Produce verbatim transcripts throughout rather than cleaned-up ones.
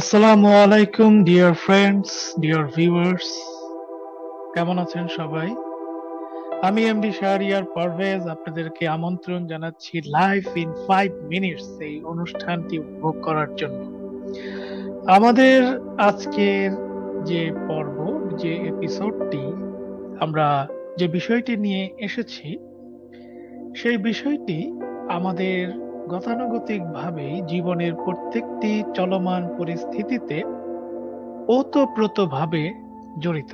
আসসালামু আলাইকুম dear friends, dear viewers, কেমন আছেন সবাই? আমি এমডি শাহরিয়ার পারভেজ আপনাদেরকে আমন্ত্রণ জানাচ্ছি লাইফ ইন ফাইভ মিনিটস এই অনুষ্ঠানটি উপভোগ করার জন্য। আমাদের আজকের যে পর্ব, যে এপিসোডটি আমরা যে বিষয়টি নিয়ে এসেছি, সেই বিষয়টি আমাদের গতানুগতিকভাবে জীবনের প্রত্যেকটি চলমান পরিস্থিতিতে ওতপ্রোতভাবে জড়িত।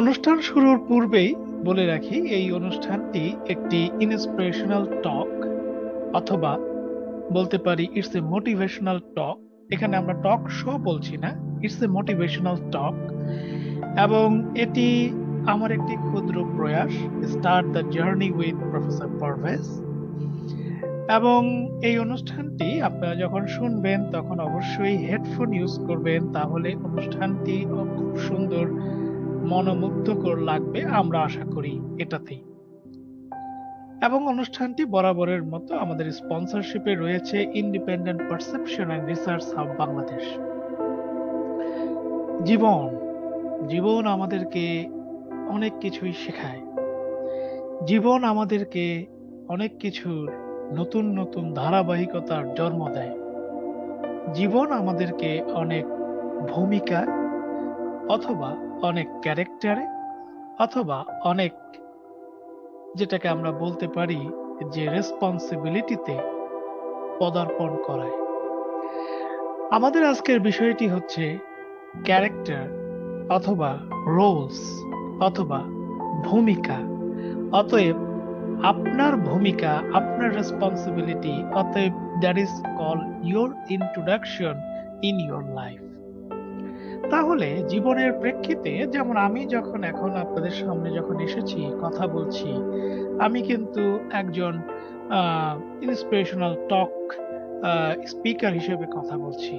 অনুষ্ঠান শুরুর পূর্বেই বলে রাখি, এই অনুষ্ঠানটি একটি ইন্সপিরেশনাল টক, অথবা বলতে পারি ইটস এ মোটিভেশনাল টক। এখানে আমরা টক শো বলছি না, ইটস এ মোটিভেশনাল টক, এবং এটি আমার একটি ক্ষুদ্র প্রয়াস, start the journey with professor Parvez. এবং এই অনুষ্ঠানটি আপনারা যখন শুনবেন তখন অবশ্যই হেডফোন ইউজ করবেন, তাহলে অনুষ্ঠানটি খুব সুন্দর মনোমুগ্ধকর লাগবে আমরা আশা করি এটাতেই। এবং অনুষ্ঠানটি বরাবরের মতো আমাদের স্পন্সরশিপে রয়েছে independent perception and research hub Bangladesh. জীবন জীবন আমাদেরকে অনেক কিছুই শেখায়, জীবন আমাদেরকে অনেক কিছুর নতুন নতুন ধারাবাহিকতার জন্ম দেয়, জীবন আমাদেরকে অনেক ভূমিকা অথবা অনেক ক্যারেক্টারে অথবা অনেক, যেটাকে আমরা বলতে পারি যে রেসপন্সিবিলিটিতে পদার্পণ করায়। আমাদের আজকের বিষয়টি হচ্ছে ক্যারেক্টার অথবা রোলস অথবা ভূমিকা। অতএব আপনার ভূমিকা, আপনার রেসপন্সিবিলিটি, অতএব that is call your introduction in your life. তাহলে জীবনের প্রেক্ষিতে, যেমন আমি যখন এখন আপনাদের সামনে যখন এসেছি কথা বলছি, আমি কিন্তু একজন ইন্সপিরেশনাল টক স্পিকার হিসেবে কথা বলছি।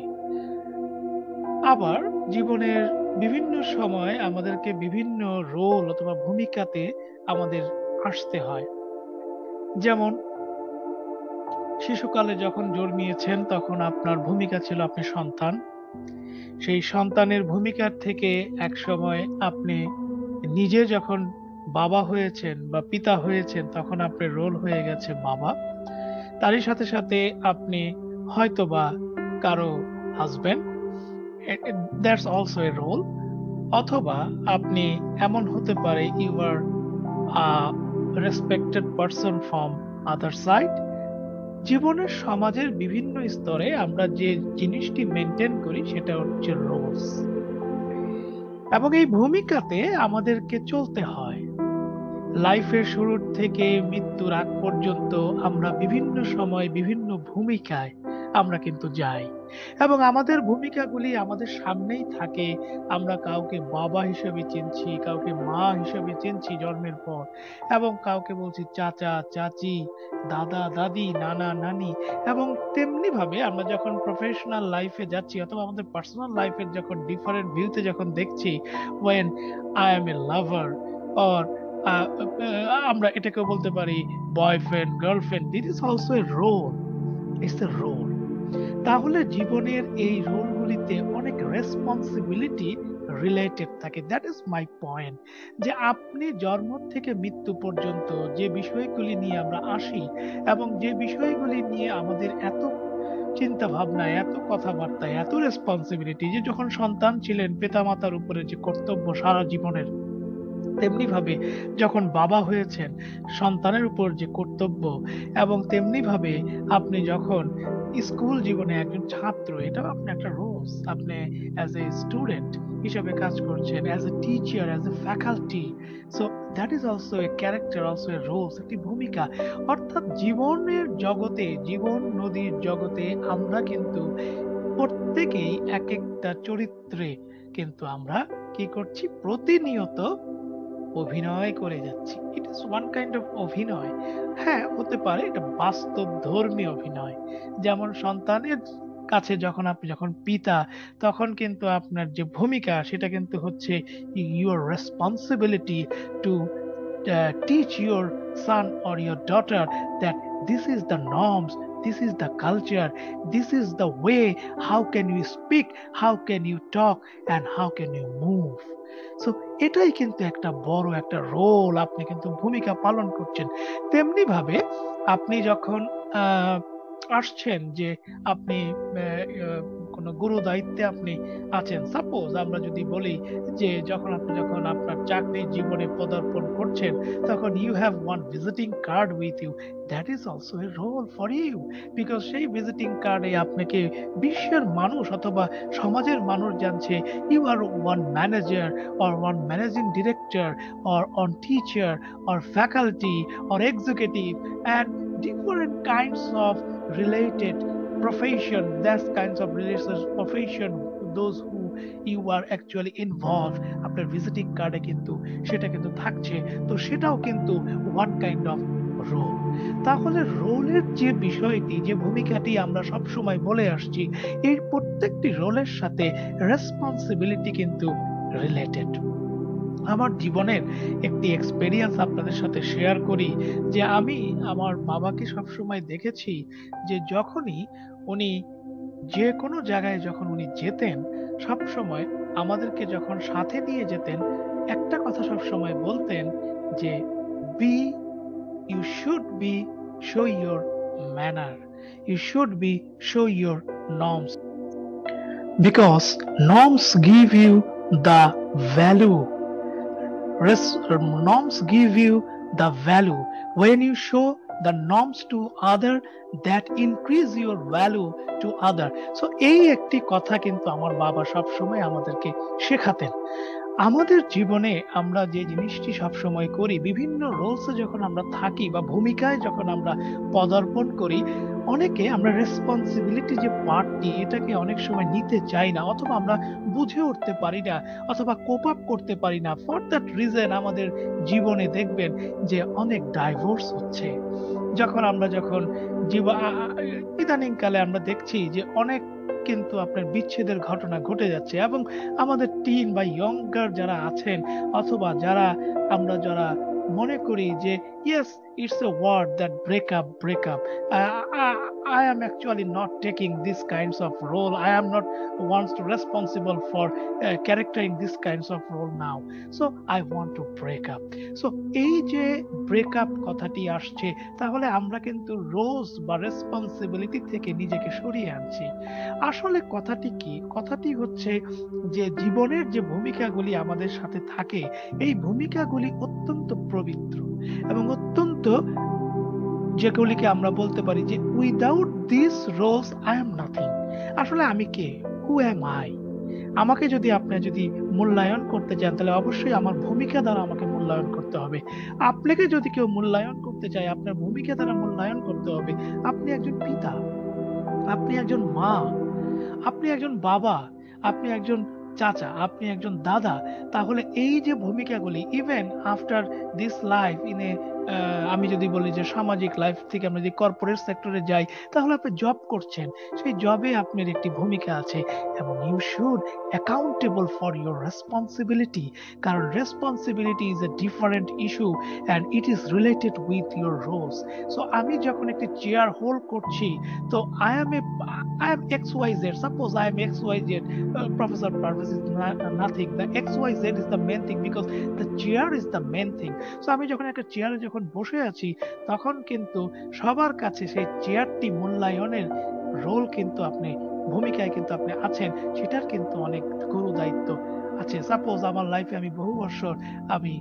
আবার জীবনের বিভিন্ন সময় আমাদেরকে বিভিন্ন রোল অথবা ভূমিকাতে আমাদের আসতে হয়। যেমন শিশুকালে যখন জন্মিয়েছেন তখন আপনার ভূমিকা ছিল আপনি সন্তান, সেই সন্তানের ভূমিকার থেকে এক সময় আপনি নিজে যখন বাবা হয়েছেন বা পিতা হয়েছেন তখন আপনার রোল হয়ে গেছে বাবা। তারই সাথে সাথে আপনি হয়তোবা কারো husband, that's also a role. অথবা আপনি এমন হতে পারে you are a respected person from other side. জীবনের সমাজের বিভিন্ন স্তরে আমরা যে জিনিসটি মেনটেন করি সেটা হচ্ছে রোলস, এবং এই ভূমিকাতে আমাদেরকে চলতে হয়। লাইফের শুরুর থেকে মৃত্যুর আগ পর্যন্ত আমরা বিভিন্ন সময় বিভিন্ন ভূমিকায় আমরা কিন্তু যাই, এবং আমাদের ভূমিকাগুলি আমাদের সামনেই থাকে। আমরা কাউকে বাবা হিসেবে চিনছি, কাউকে মা হিসেবে চিনছি জন্মের পর, এবং কাউকে বলছি চাচা চাচি, দাদা দাদি, নানা নানি। এবং তেমনি ভাবে আমরা যখন প্রফেশনাল লাইফে যাচ্ছি অথবা আমাদের পার্সোনাল লাইফের যখন ডিফারেন্ট ভিউতে যখন দেখছি, when I am a lover or আমরা এটাকেও বলতে পারি boyfriend girlfriend, this is also a role, it's a role. তাহলে জীবনের এই রোলগুলিতে অনেক রেসপন্সিবিলিটি রিলেটেড থাকে। দ্যাট ইজ মাই পয়েন্ট, যে আপনি জন্ম থেকে মৃত্যু পর্যন্ত যে বিষয়গুলি নিয়ে আমরা আসি এবং যে বিষয়গুলি নিয়ে আমাদের এত চিন্তা ভাবনা, এত কথাবার্তা, এত রেসপন্সিবিলিটি, যে যখন সন্তান ছিলেন পিতামাতার উপরে যে কর্তব্য সারা জীবনের, তেমনি ভাবে যখন বাবা হয়েছেন সন্তানের উপর যে কর্তব্য, এবং তেমনি ভাবে আপনি যখন স্কুল জীবনে একজন ছাত্র, এটাও আপনার একটা রোলস। আপনি অ্যাজ এ স্টুডেন্ট হিসেবে কাজ করছেন, as a teacher, as a faculty, so that is also a character, also a roles, একটি ভূমিকা। অর্থাৎ জীবনের জগতে, জীবন নদীর জগতে আমরা কিন্তু প্রত্যেকেই এক একটা চরিত্রে কিন্তু আমরা কি করছি, প্রতিনিয়ত অভিনয় করে যাচ্ছি। It is one kind of অভিনয়। হ্যাঁ, হতে পারে এটা বাস্তব ধর্মী অভিনয়। যেমন সন্তানের কাছে যখন আপনি যখন পিতা, তখন কিন্তু আপনার যে ভূমিকা সেটা কিন্তু হচ্ছে your responsibility to teach your son or your daughter that this is the norms, This is the culture. This is the way. How can you speak? How can you talk? And how can you move? So এটাই কিন্তু একটা বড় একটা role আপনি কিন্তু ভূমিকা পালন করছেন। তেমনি ভাবে আপনি যখন আসছেন যে আপনি কোন গুরু দায়িত্বে আপনি আছেন, সাপোজ আমরা যদি বলি যে যখন আপনি যখন আপনার চাকরি জীবনে পদার্পণ করছেন তখন you have one visiting card with you, that is also a role for you, because সেই ভিজিটিং কার্ডে আপনাকে বিশ্বের মানুষ অথবা সমাজের মানুষ জানছে you are one manager or one managing director or an teacher or faculty or executive and different kinds of related profession, that's kinds of related profession, those who you are actually involved after visiting card e kintu seta kintu thakche, to setao kintu one kind of role. তাহলে রোলের যে বিষয়টি, যে ভূমিকাটি আমরা সব সময় বলে আসছি, এই প্রত্যেকটি রোলের সাথে রেসপন্সিবিলিটি কিন্তু রিলেটেড। আমার জীবনের একটি এক্সপেরিয়েন্স আপনাদের সাথে শেয়ার করি যে আমি আমার বাবাকে সবসময় দেখেছি যে যখনই উনি যে কোনো জায়গায় যখন উনি যেতেন সবসময় আমাদেরকে যখন সাথে নিয়ে যেতেন একটা কথা সবসময় বলতেন যে be you should be show your manner, you should be show your norms, because norms give you the value. Norms give you the value. When you show the norms to other, that increase your value to other. So এই একটি কথা কিন্তু আমার বাবা সবসময় আমাদেরকে শেখাতেন। আমাদের জীবনে আমরা যে জিনিসটি সবসময় করি, বিভিন্ন রোলসে যখন আমরা থাকি বা ভূমিকায় যখন আমরা পদার্পণ করি, অনেকে আমরা রেসপন্সিবিলিটি যে পার্টটি এটাকে অনেক সময় নিতে চাই না, অথবা আমরা বুঝে উঠতে পারি না, অথবা কোপ আপ করতে পারি না। ফর দ্যাট রিজন আমাদের জীবনে দেখবেন যে অনেক ডাইভোর্স হচ্ছে। যখন আমরা যখন জীব ইদানিংকালে আমরা দেখছি যে অনেক কিন্তু আপনার বিচ্ছেদের ঘটনা ঘটে যাচ্ছে, এবং আমাদের টিন বা ইয়ঙ্গার যারা আছেন অথবা যারা আমরা যারা মনে করি যে yes it's a word that break up break up I am actually not taking this kinds of role, I am not wants to responsible for character in this kinds of role now, so I want to break up. So এই যে break up কথাটি আসছে, তাহলে আমরা কিন্তু রোজ বা responsibility থেকে নিজেকে সরিয়ে আনছি। আসলে কথাটি কি? কথাটি হচ্ছে যে জীবনের যে ভূমিকাগুলি আমাদের সাথে থাকে, এই ভূমিকাগুলি অত্যন্ত পবিত্র এবং অত্যন্ত, যেগুলিকে আমরা বলতে পারি যে without this roles I am nothing. আসলে আমি কে, হু এম আই? আমাকে যদি আপনি যদি মূল্যায়ন করতে চান তাহলে অবশ্যই আমার ভূমিকা দ্বারা আমাকে মূল্যায়ন করতে হবে। আপনাকে যদি কেউ মূল্যায়ন করতে চায় আপনার ভূমিকা দ্বারা মূল্যায়ন করতে হবে। আপনি একজন পিতা, আপনি একজন মা, আপনি একজন বাবা, আপনি একজন চাচা, আপনি একজন দাদা। তাহলে এই যে ভূমিকাগুলি even after this life in a, আমি যদি বলি যে সামাজিক লাইফ থেকে আমরা যদি কর্পোরেট সেক্টরে যাই, তাহলে আপনি জব করছেন, সেই জবে আপনার একটি ভূমিকা আছে এবং you should accountable for your responsibility, কারণ responsibility is a different issue and it is related with your roles. So আমি যখন একটি চেয়ার হোল্ড করছি তো I am a I am X Y Z, suppose I am X Y Z, professor Parvez is nothing, the X Y Z is the main thing because the chair is the main thing. So আমি যখন একটা চেয়ারে যখন বসে আছি তখন কিন্তু সবার কাছে সেই চেয়ারটি মূল্যায়নের রোল কিন্তু আপনি ভূমিকায় কিন্তু আপনি আছেন, সেটার কিন্তু অনেক গুরু দায়িত্ব আছে। সাপোজ আমার লাইফে আমি বহু বছর আমি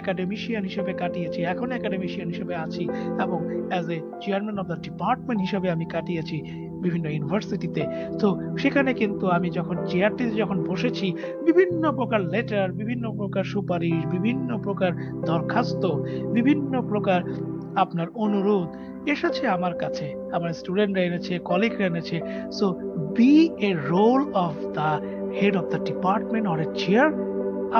একাডেমিশিয়ান হিসেবে কাটিয়েছি, এখন একাডেমিশিয়ান হিসেবে আছি এবং as a chairman of the department হিসেবে আমি কাটিয়েছি বিভিন্ন ইউনিভার্সিটিতে। তো সেখানে কিন্তু আমি যখন চেয়ারটিতে যখন বসেছি বিভিন্ন প্রকার লেটার, বিভিন্ন প্রকার সুপারিশ, বিভিন্ন প্রকার দরখাস্ত, বিভিন্ন প্রকার আপনার অনুরোধ এসেছে আমার কাছে, আমার স্টুডেন্টরা এনেছে, কলিগরা এনেছে। So be a role of the head of the department or a chair,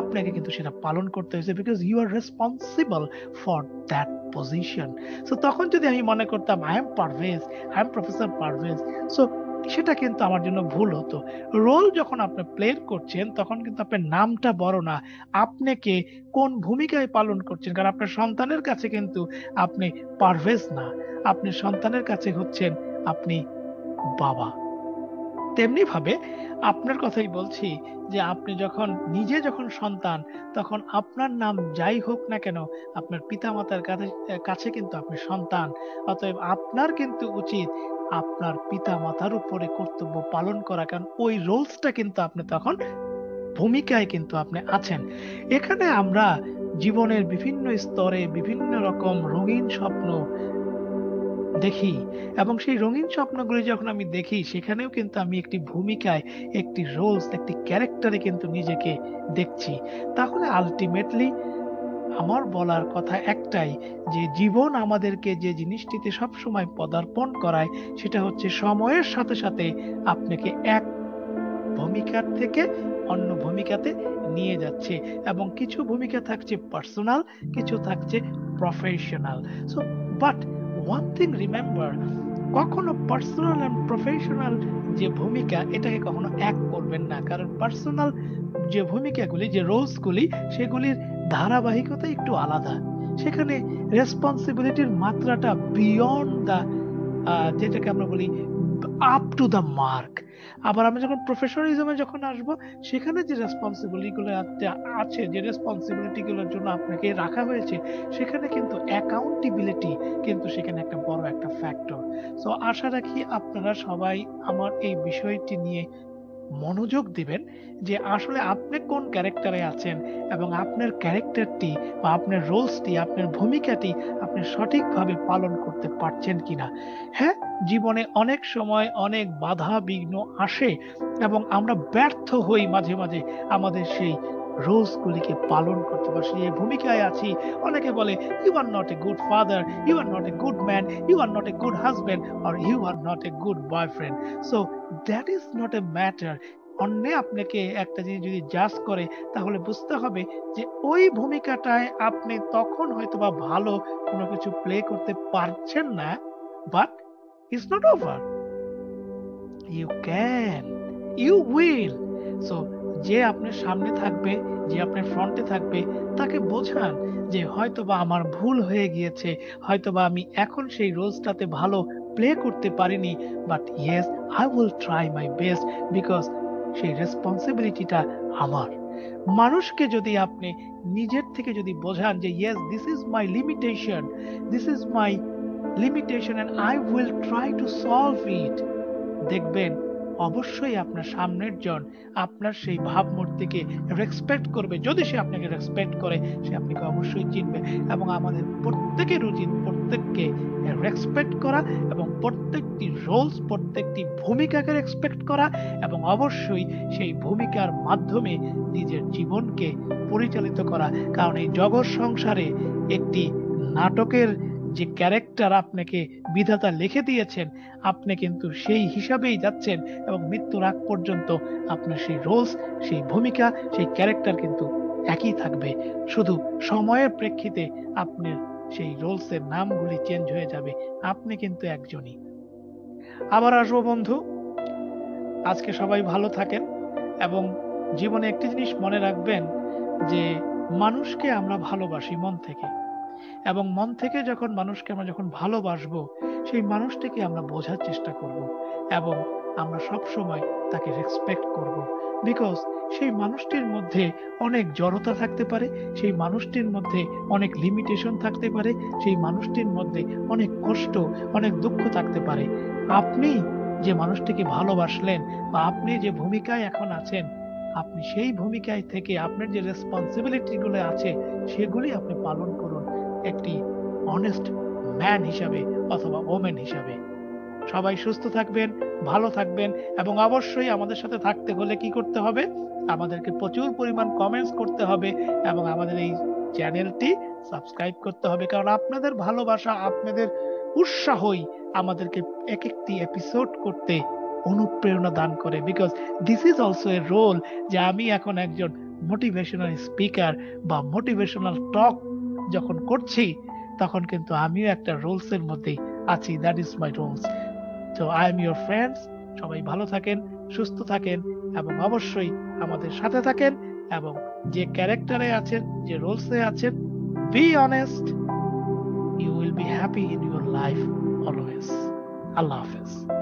আপনাকে কিন্তু সেটা পালন করতে হয়েছে because you are responsible for that position. So তখন যদি আমি মনে করতাম I am Parvez, I am professor Parvez, so সেটা কিন্তু আমার জন্য ভুল হতো। রোল যখন আপনি প্লে করছেন তখন কিন্তু আপনার নামটা বড় না, আপনাকে কোন ভূমিকায় পালন করছেন, কারণ আপনার সন্তানের কাছে কিন্তু আপনি পারভেজ না, আপনি সন্তানের কাছে হচ্ছেন আপনি বাবা। তেমনিভাবে আপনার কথাই বলছি যে আপনি যখন নিজে যখন সন্তান তখন আপনার নাম যাই হোক না কেন আপনার পিতামাতার কাছে কিন্তু আপনি সন্তান। অতএব আপনার কিন্তু উচিত আপনার পিতামাতার উপরে কর্তব্য পালন করা, কারণ ওই রোলসটা কিন্তু আপনি তখন ভূমিকায় কিন্তু আপনি আছেন। এখানে আমরা জীবনের বিভিন্ন স্তরে বিভিন্ন রকম রঙিন স্বপ্ন দেখি এবং সেই রঙিন স্বপ্নগুলি যখন আমি দেখি সেখানেও কিন্তু আমি একটি ভূমিকায়, একটি রোলস, একটি ক্যারেক্টারে কিন্তু নিজেকে দেখছি। তাহলে আলটিমেটলি আমার বলার কথা একটাই, যে জীবন আমাদেরকে যে জিনিসটিতে সবসময় পদার্পণ করায় সেটা হচ্ছে সময়ের সাথে সাথে আপনাকে এক ভূমিকার থেকে অন্য ভূমিকাতে নিয়ে যাচ্ছে, এবং কিছু ভূমিকা থাকছে পার্সোনাল, কিছু থাকছে professional. So but one thing remember, কখনো পার্সোনাল অ্যান্ড প্রফেশনাল যে ভূমিকা এটাকে কখনো এক করবেন না, কারণ পার্সোনাল যে ভূমিকাগুলি, যে রোলসগুলি, সেগুলির ধারাবাহিকতা একটু আলাদা। সেখানে রেসপন্সিবিলিটির মাত্রাটা বিয়ন্ড দ্য, যেটাকে আমরা বলি আপ টু দ্য মার্ক। আবার আমরা যখন প্রফেশনালিজমে যখন আসবো সেখানে যে রেসপন্সিবিলিটিগুলো আছে, যে রেসপন্সিবিলিটিগুলোর জন্য আপনাকে রাখা হয়েছে, সেখানে কিন্তু অ্যাকাউন্টেবিলিটি কিন্তু সেখানে একটা বড় একটা ফ্যাক্টর। সো আশা রাখি আপনারা সবাই আমার এই বিষয়টি নিয়ে মনোযোগ দিবেন যে আসলে আপনি কোন ক্যারেক্টারে আছেন এবং আপনার ক্যারেক্টারটি বা আপনার রোলসটি, আপনার ভূমিকাটি আপনি সঠিকভাবে পালন করতে পারছেন কিনা। হ্যাঁ, জীবনে অনেক সময় অনেক বাধা বিঘ্ন আসে এবং আমরা ব্যর্থ হই মাঝে মাঝে আমাদের সেই রোলসগুলিকে পালন করতে পারি। সেই ভূমিকায় আছি, অনেকে বলে you are not a good father, you are not a good man, you are not a good husband, or you are not a good boyfriend. So that is not a matter. অন্য আপনাকে একটা জিনিস যদি জাজ করে তাহলে বুঝতে হবে যে ওই ভূমিকাটায় আপনি তখন হয়তো বা ভালো কোনো কিছু প্লে করতে পারছেন না, but it's not over, you can, you will. So যে আপনার সামনে থাকবে, যে আপনার ফ্রন্টে থাকবে, তাকে বোঝান যে হয়তোবা আমার ভুল হয়ে গিয়েছে, হয়তোবা আমি এখন সেই রোজটাতে ভালো প্লে করতে পারিনি, but yes I will try my best, because সেই রেসপন্সিবিলিটিটা আমার। মানুষকে যদি আপনি নিজের থেকে যদি বোঝান যে yes this is my limitation, this is my limitation and I will try to solve it, দেখবেন অবশ্যই আপনার সামনের জন আপনার সেই ভাবমূর্তিকে রেসপেক্ট করবে। যদি সে আপনাকে রেসপেক্ট করে সে আপনাকে অবশ্যই চিনবে। এবং আমাদের প্রত্যেকের উচিত প্রত্যেককে রেসপেক্ট করা এবং প্রত্যেকটি রোলস, প্রত্যেকটি ভূমিকাকে রেসপেক্ট করা, এবং অবশ্যই সেই ভূমিকার মাধ্যমে নিজের জীবনকে পরিচালিত করা। কারণ এই জগৎ সংসারে একটি নাটকের যে ক্যারেক্টার আপনাকে বিধাতা লিখে দিয়েছেন আপনি কিন্তু সেই হিসাবেই যাচ্ছেন, এবং মৃত্যুর আগ পর্যন্ত আপনার সেই রোলস, সেই ভূমিকা, সেই ক্যারেক্টার কিন্তু একই থাকবে। শুধু সময়ের প্রেক্ষিতে আপনার সেই রোলসের নামগুলি চেঞ্জ হয়ে যাবে, আপনি কিন্তু একজনই। আবার আসবো বন্ধু, আজকে সবাই ভালো থাকেন। এবং জীবনে একটি জিনিস মনে রাখবেন যে মানুষকে আমরা ভালোবাসি মন থেকে, এবং মন থেকে যখন মানুষকে আমরা যখন ভালোবাসবো সেই মানুষটিকে আমরা বোঝার চেষ্টা করব এবং আমরা সবসময় তাকে রেসপেক্ট করব, বিকজ সেই মানুষটির মধ্যে অনেক জড়তা থাকতে পারে, সেই মানুষটির মধ্যে অনেক লিমিটেশন থাকতে পারে, সেই মানুষটির মধ্যে অনেক কষ্ট, অনেক দুঃখ থাকতে পারে। আপনি যে মানুষটিকে ভালোবাসলেন বা আপনি যে ভূমিকায় এখন আছেন, আপনি সেই ভূমিকায় থেকে আপনার যে রেসপন্সিবিলিটিগুলো আছে সেগুলি আপনি পালন করুন একটি অনেস্ট ম্যান হিসাবে অথবা ওমেন হিসাবে। সবাই সুস্থ থাকবেন, ভালো থাকবেন, এবং অবশ্যই আমাদের সাথে থাকতে হলে কি করতে হবে, আমাদেরকে প্রচুর পরিমাণ কমেন্টস করতে হবে এবং আমাদের এই চ্যানেলটি সাবস্ক্রাইব করতে হবে, কারণ আপনাদের ভালোবাসা, আপনাদের উৎসাহই আমাদেরকে এক একটি এপিসোড করতে অনুপ্রেরণা দান করে, because this is also a role, যে আমি এখন একজন মোটিভেশনাল স্পিকার বা মোটিভেশনাল টক যখন করছি তখন কিন্তু আমিও একটা রোলসের মধ্যেই আছি, দ্যাট ইজ মাই রোলস। তো আই এম ইউর ফ্রেন্ডস, সবাই ভালো থাকেন, সুস্থ থাকেন, এবং অবশ্যই আমাদের সাথে থাকেন, এবং যে ক্যারেক্টারে আছেন, যে রোলসে আছেন, be honest, you will be happy in your life always. আল্লাহ হাফেজ।